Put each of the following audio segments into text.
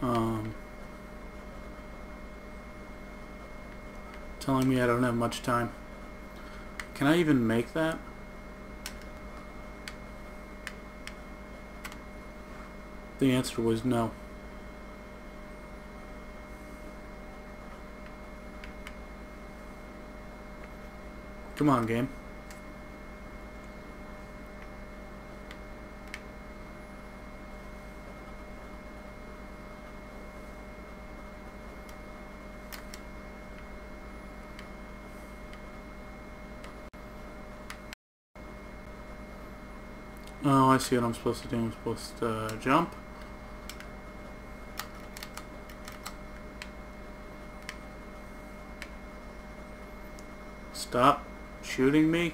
Telling me I don't have much time. Can I even make that? The answer was no. Come on, game. Oh, I see what I'm supposed to do. I'm supposed to jump. Stop shooting me.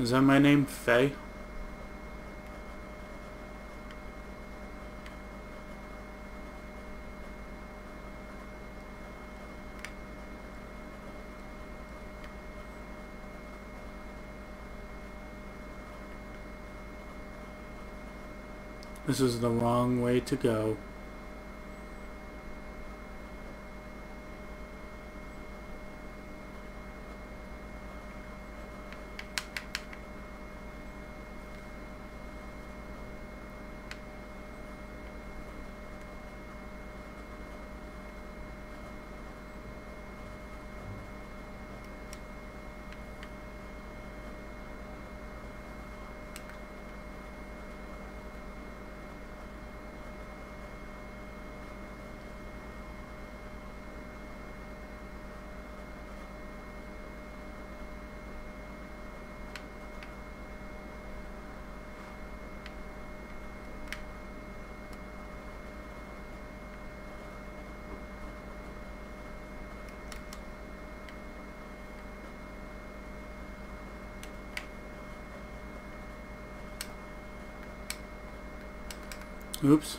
Is that my name, Faye? This is the wrong way to go. Oops.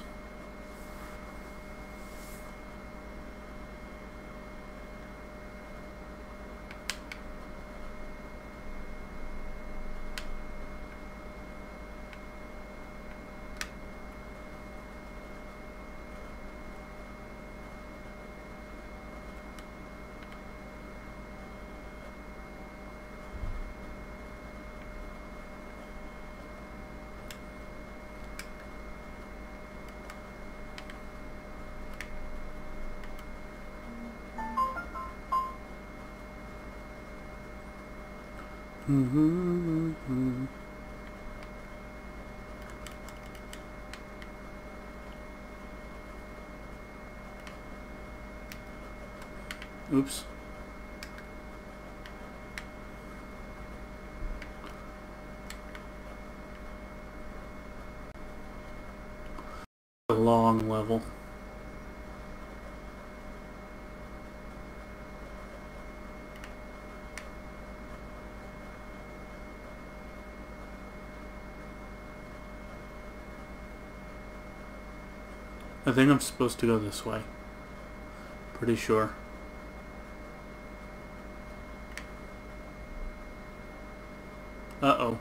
Oops. A long level. I think I'm supposed to go this way. Pretty sure. Uh-oh.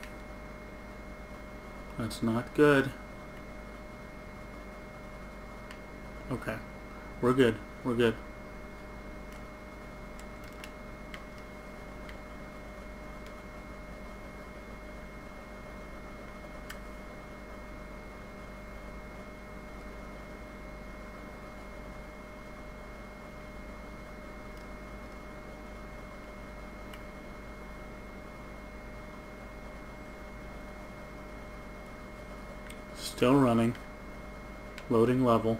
That's not good. Okay. We're good. We're good. Still running. Loading level.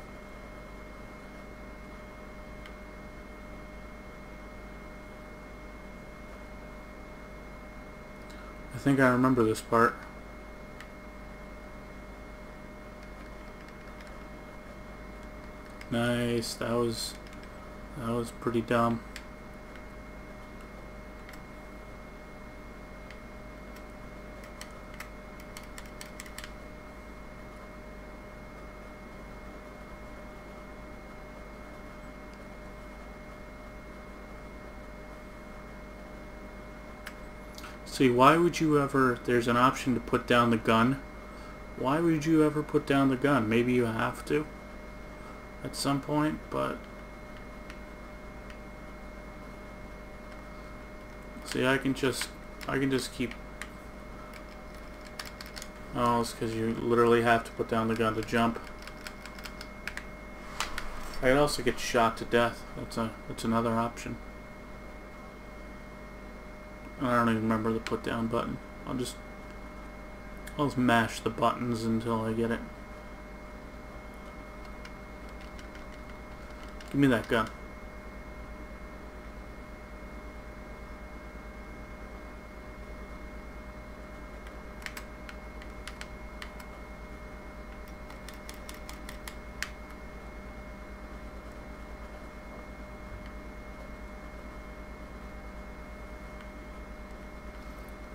I think I remember this part. Nice. That was pretty dumb. See, why would you ever... There's an option to put down the gun. Why would you ever put down the gun? Maybe you have to at some point, but... See, I can just keep... Oh, it's because you literally have to put down the gun to jump. I could also get shot to death. That's another option. I don't even remember the put down button. I'll just mash the buttons until I get it. Give me that gun.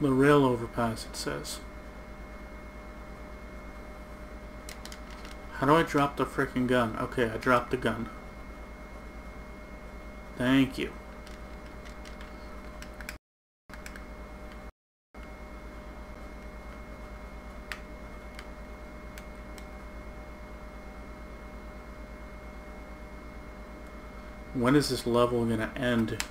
The rail overpass, it says. How do I drop the frickin' gun? Okay, I dropped the gun. Thank you. When is this level gonna end?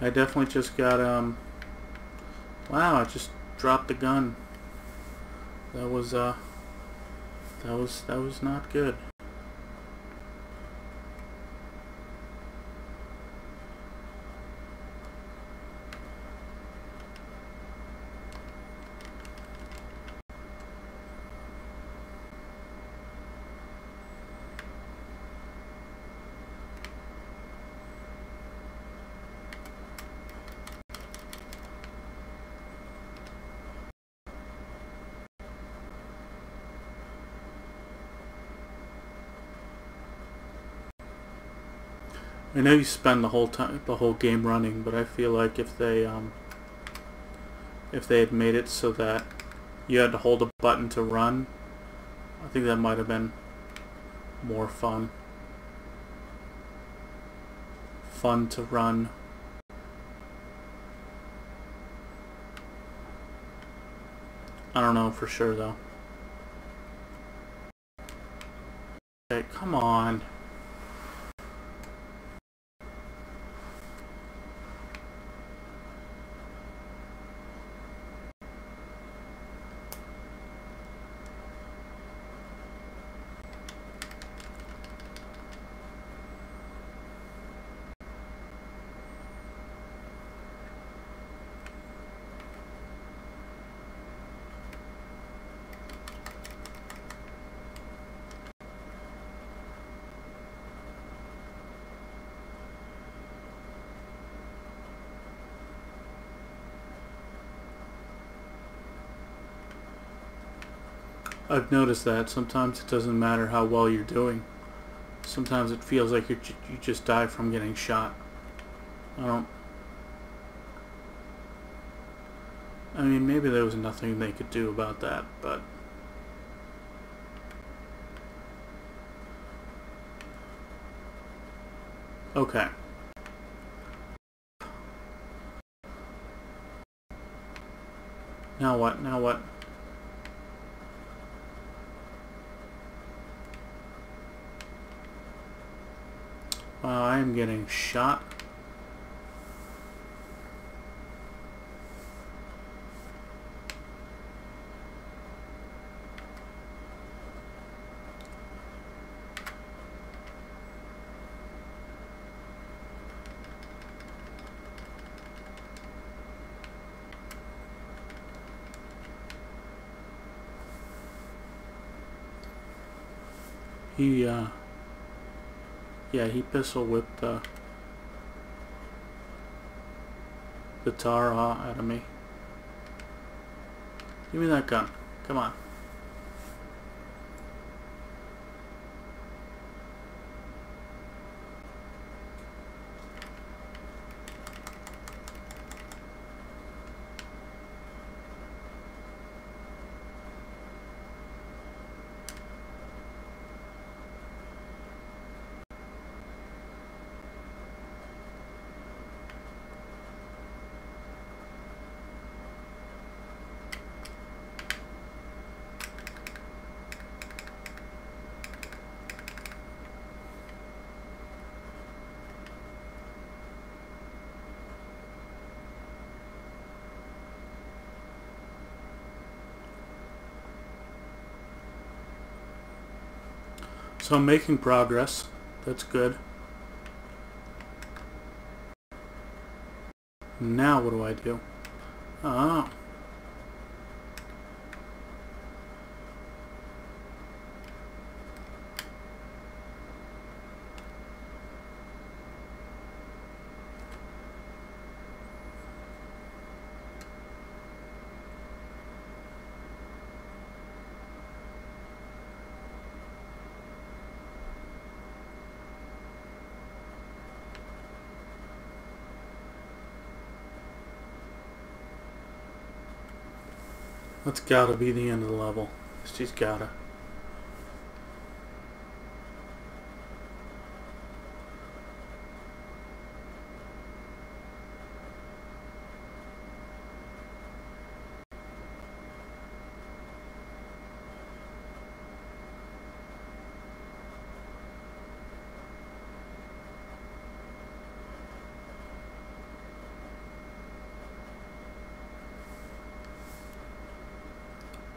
I definitely just got, wow, I just dropped the gun. That was not good. I know you spend the whole game running, but I feel like if they had made it so that you had to hold a button to run, I think that might have been more fun. Fun to run. I don't know for sure though. Okay, come on. I've noticed that sometimes it doesn't matter how well you're doing. Sometimes it feels like you just die from getting shot. I mean, maybe there was nothing they could do about that, but... Okay. Now what? Now what? Wow, I am getting shot. He pistol whipped the tar out of me. Give me that gun. Come on. So I'm making progress, that's good. Now what do I do? Ah. That's gotta be the end of the level. She's gotta.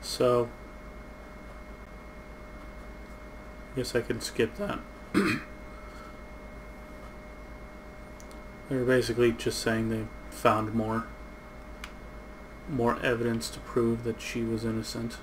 So, I guess I can skip that. They're basically just saying they found more evidence to prove that she was innocent.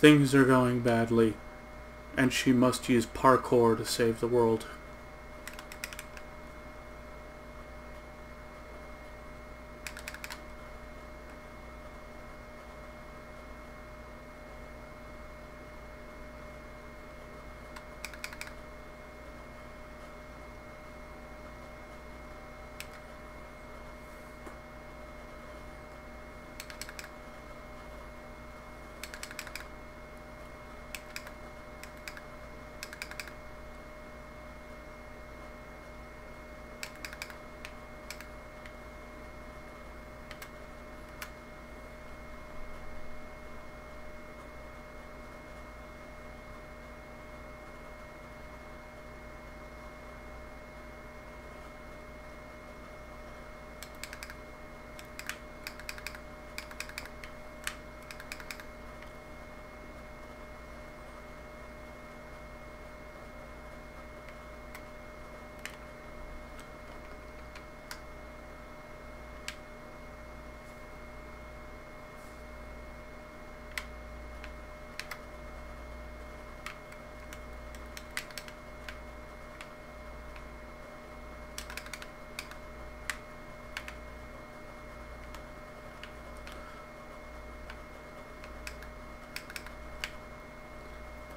Things are going badly, and she must use parkour to save the world.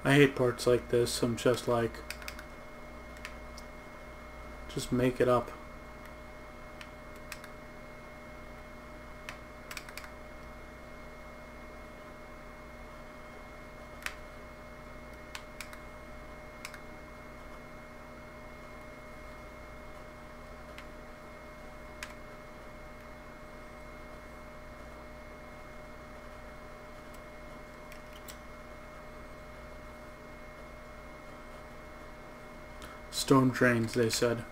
I hate parts like this. I'm just like, just make it up. Stone drains, they said.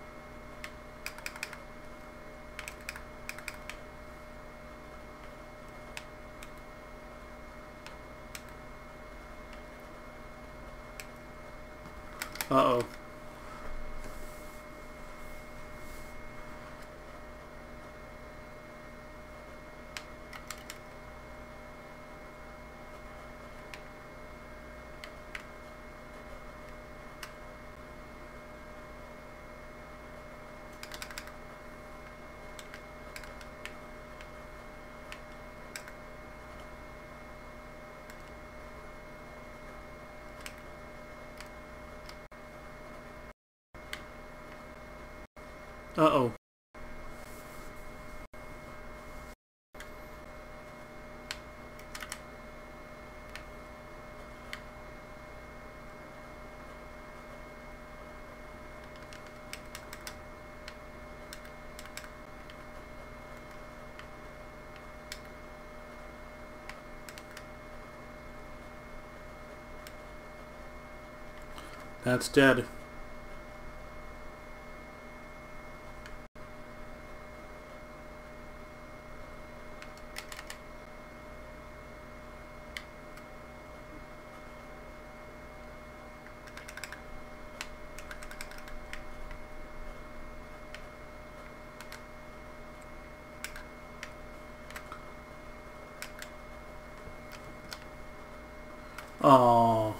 Uh-oh. Uh-oh. That's dead. Oh,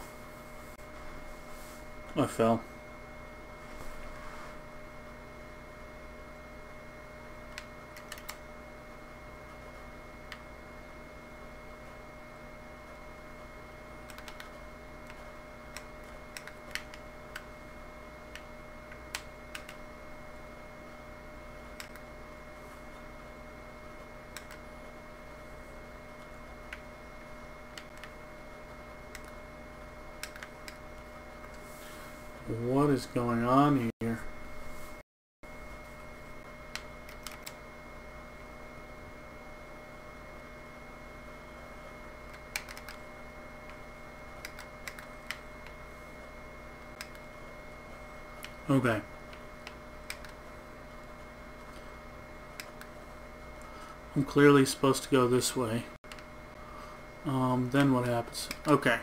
I fell. What is going on here? Okay. I'm clearly supposed to go this way. Then what happens? Okay.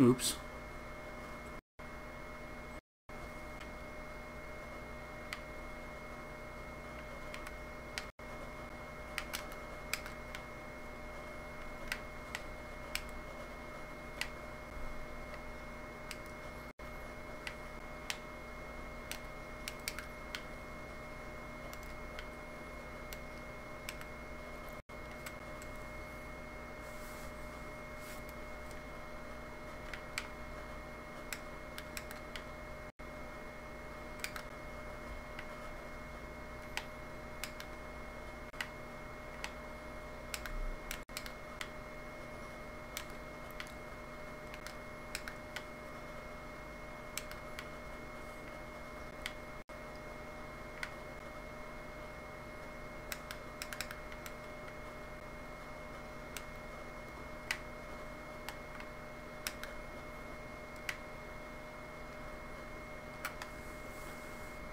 Oops.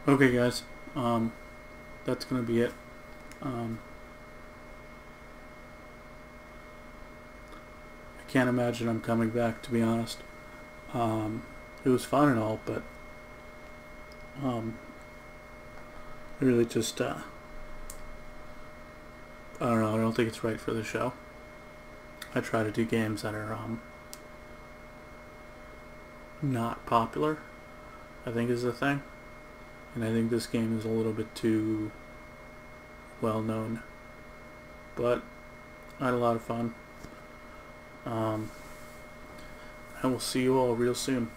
Okay guys, that's gonna be it. I can't imagine I'm coming back, to be honest. It was fun and all, but really just I don't know, I don't think it's right for the show. I try to do games that are not popular, I think is the thing. And I think this game is a little bit too well known, but I had a lot of fun. I will see you all real soon.